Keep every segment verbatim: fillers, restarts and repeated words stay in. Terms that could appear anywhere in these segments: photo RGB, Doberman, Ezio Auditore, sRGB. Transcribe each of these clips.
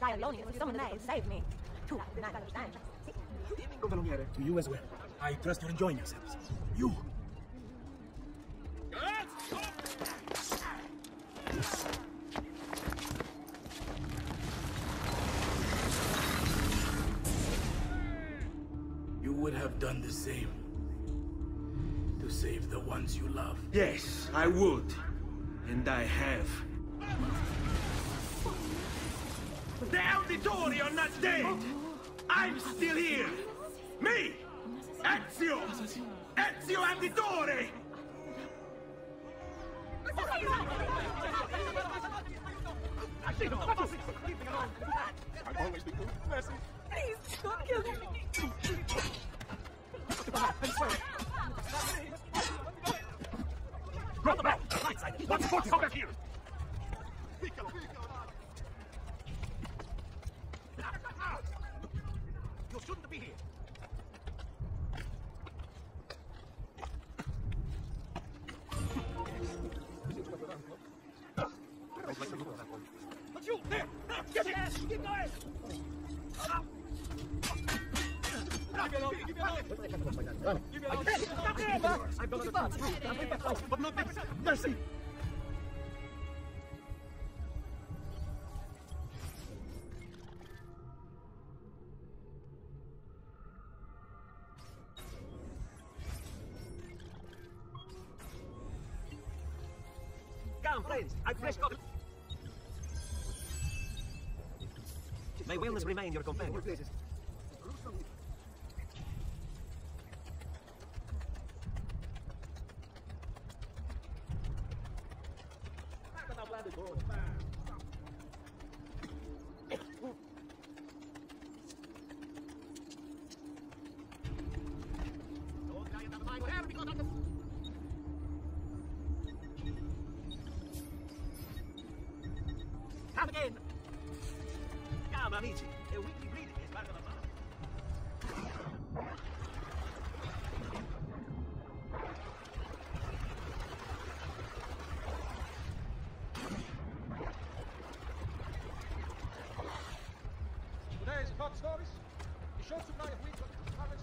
Dialonius, someone there, save me. Two, nine, nine, six. To you as well. I trust you're enjoying yourselves. You! You would have done the same. To save the ones you love. Yes, I would. And I have. The Auditore are not dead! I'm still here! Me! Ezio! Ezio Auditore! I've always been good. Mercy. Please, don't kill me. Run the bell! Right side! What's the fuck here? You shouldn't be here. But you, there, there, get it! Keep going! Give me a but not this! Mercy! I fresh got my wellness remain your companion. Again. Come, amici. A weekly reading is part of the plan. Today's hot stories. The short supply of wheat was harvested.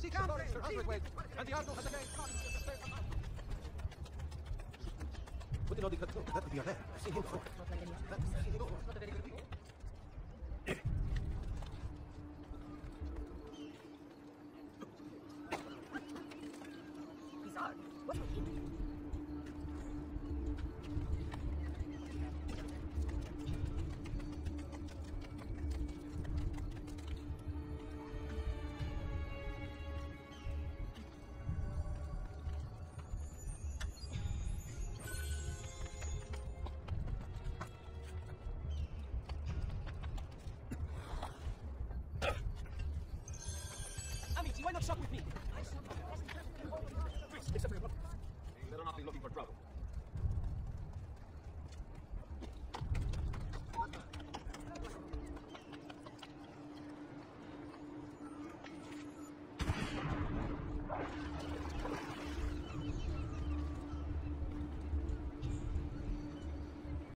Six stories for hundred weight, and the article has again cut into the state of the house. Put in all the control, that would be a man. I've seen him before. That would be a very good people. Bizarre. What do you mean? Why not shop with me? Except for your you better not be looking for trouble.